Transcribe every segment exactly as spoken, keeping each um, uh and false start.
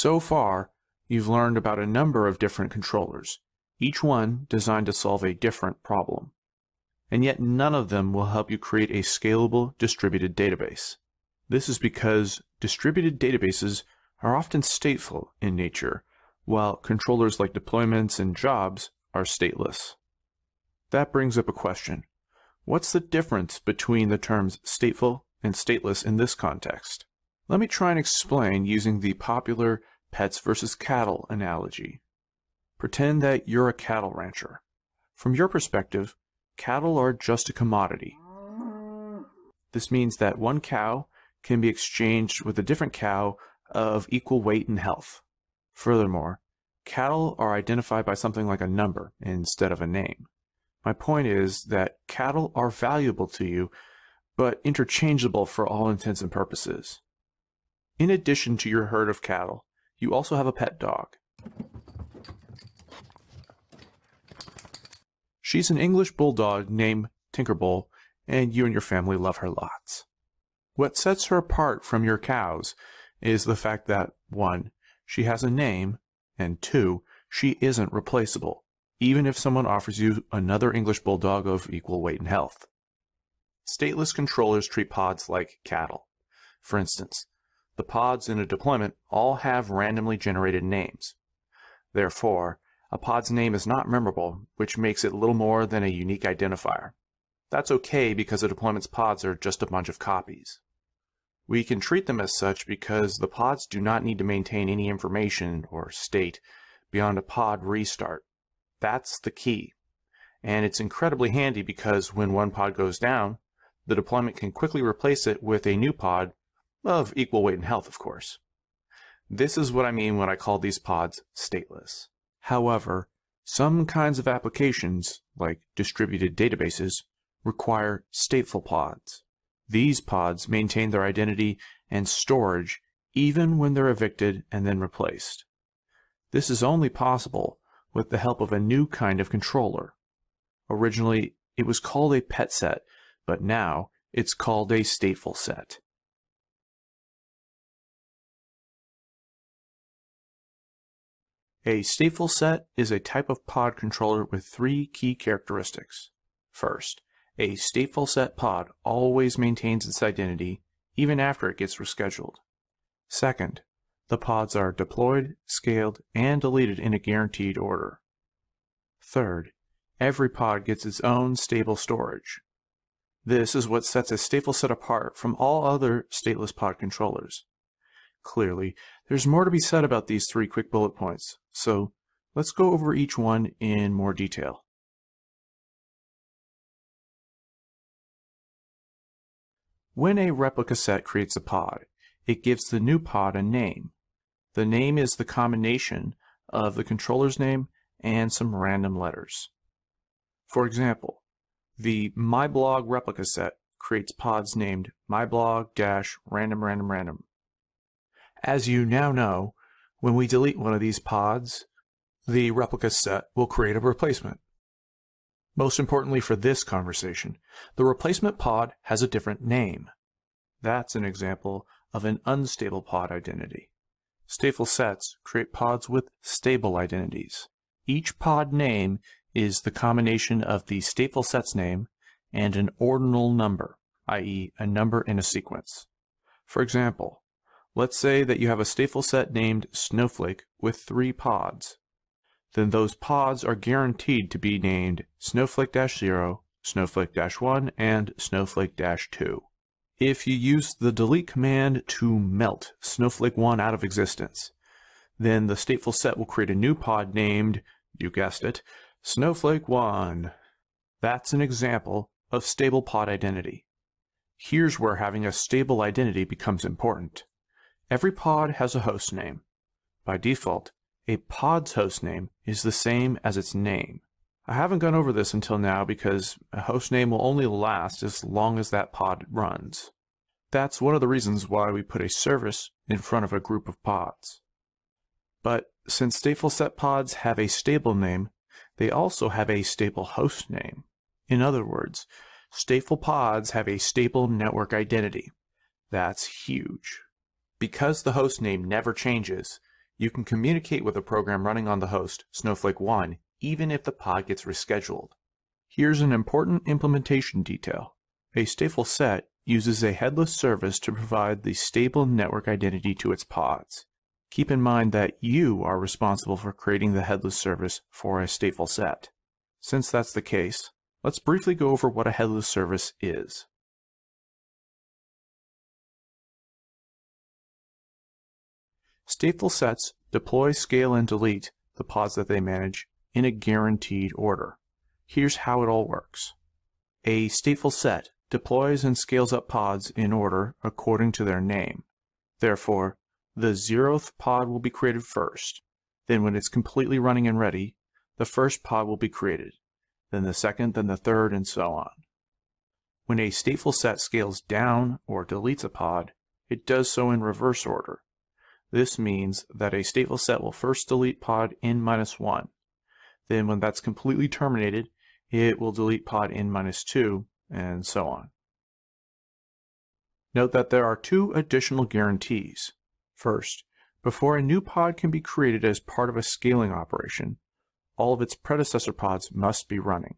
So far, you've learned about a number of different controllers, each one designed to solve a different problem. And yet none of them will help you create a scalable distributed database. This is because distributed databases are often stateful in nature, while controllers like deployments and jobs are stateless. That brings up a question. What's the difference between the terms stateful and stateless in this context? Let me try and explain using the popular pets versus cattle analogy. Pretend that you're a cattle rancher. From your perspective, cattle are just a commodity. This means that one cow can be exchanged with a different cow of equal weight and health. Furthermore, cattle are identified by something like a number instead of a name. My point is that cattle are valuable to you, but interchangeable for all intents and purposes. In addition to your herd of cattle, you also have a pet dog. She's an English bulldog named Tinkerbell, and you and your family love her lots. What sets her apart from your cows is the fact that, one, she has a name, and two, she isn't replaceable, even if someone offers you another English bulldog of equal weight and health. Stateless controllers treat pods like cattle. For instance, the pods in a deployment all have randomly generated names. Therefore, a pod's name is not memorable, which makes it little more than a unique identifier. That's okay because a deployment's pods are just a bunch of copies. We can treat them as such because the pods do not need to maintain any information or state beyond a pod restart. That's the key. And it's incredibly handy because when one pod goes down, the deployment can quickly replace it with a new pod of equal weight and health, of course. This is what I mean when I call these pods stateless. However, some kinds of applications, like distributed databases, require stateful pods. These pods maintain their identity and storage even when they're evicted and then replaced. This is only possible with the help of a new kind of controller. Originally, it was called a pet set, but now it's called a stateful set. A stateful set is a type of pod controller with three key characteristics. First, a stateful set pod always maintains its identity even after it gets rescheduled. Second, the pods are deployed, scaled, and deleted in a guaranteed order. Third, every pod gets its own stable storage. This is what sets a stateful set apart from all other stateless pod controllers. Clearly, there's more to be said about these three quick bullet points, so let's go over each one in more detail. When a replica set creates a pod, it gives the new pod a name. The name is the combination of the controller's name and some random letters. For example, the MyBlog replica set creates pods named myblog-randomrandomrandom. As you now know, when we delete one of these pods, the replica set will create a replacement. Most importantly for this conversation, the replacement pod has a different name. That's an example of an unstable pod identity. Stateful sets create pods with stable identities. Each pod name is the combination of the stateful set's name and an ordinal number, that is a number in a sequence. For example, let's say that you have a stateful set named Snowflake with three pods. Then those pods are guaranteed to be named Snowflake zero, Snowflake one, and Snowflake two. If you use the delete command to melt Snowflake one out of existence, then the stateful set will create a new pod named, you guessed it, Snowflake one. That's an example of stable pod identity. Here's where having a stable identity becomes important. Every pod has a host name. By default, a pod's host name is the same as its name. I haven't gone over this until now because a host name will only last as long as that pod runs. That's one of the reasons why we put a service in front of a group of pods. But since stateful set pods have a stable name, they also have a stable host name. In other words, stateful pods have a stable network identity. That's huge. Because the host name never changes, You can communicate with a program running on the host, Snowflake one, even if the pod gets rescheduled. Here's an important implementation detail. A stateful set uses a headless service to provide the stable network identity to its pods. Keep in mind that you are responsible for creating the headless service for a stateful set. Since that's the case, let's briefly go over what a headless service is. Stateful sets deploy, scale, and delete the pods that they manage in a guaranteed order. Here's how it all works. A stateful set deploys and scales up pods in order according to their name. Therefore, the zeroth pod will be created first. Then when it's completely running and ready, the first pod will be created, then the second, then the third, and so on. When a stateful set scales down or deletes a pod, it does so in reverse order. This means that a stateful set will first delete pod N minus one. Then when that's completely terminated, it will delete pod N minus two, and so on. Note that there are two additional guarantees. First, before a new pod can be created as part of a scaling operation, all of its predecessor pods must be running.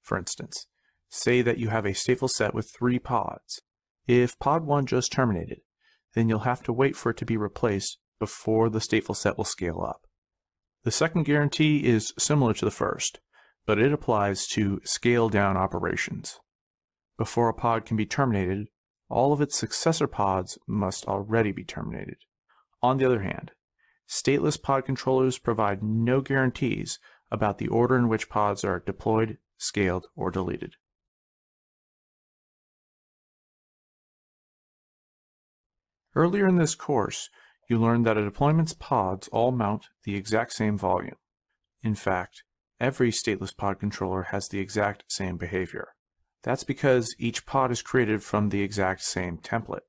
For instance, say that you have a stateful set with three pods. If pod one just terminated, then you'll have to wait for it to be replaced before the stateful set will scale up. The second guarantee is similar to the first, but it applies to scale down operations. Before a pod can be terminated, all of its successor pods must already be terminated. On the other hand, stateless pod controllers provide no guarantees about the order in which pods are deployed, scaled, or deleted. Earlier in this course, you learned that a deployment's pods all mount the exact same volume. In fact, every stateless pod controller has the exact same behavior. That's because each pod is created from the exact same template.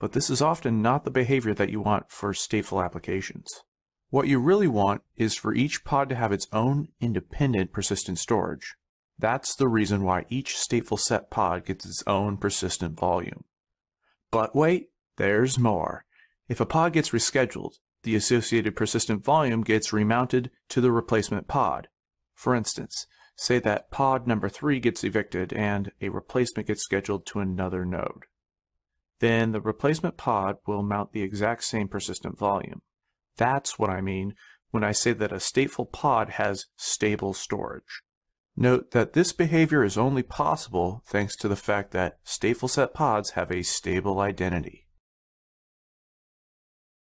But this is often not the behavior that you want for stateful applications. What you really want is for each pod to have its own independent persistent storage. That's the reason why each stateful set pod gets its own persistent volume. But wait! There's more. If a pod gets rescheduled, the associated persistent volume gets remounted to the replacement pod. For instance, say that pod number three gets evicted and a replacement gets scheduled to another node. Then the replacement pod will mount the exact same persistent volume. That's what I mean when I say that a stateful pod has stable storage. Note that this behavior is only possible thanks to the fact that stateful set pods have a stable identity.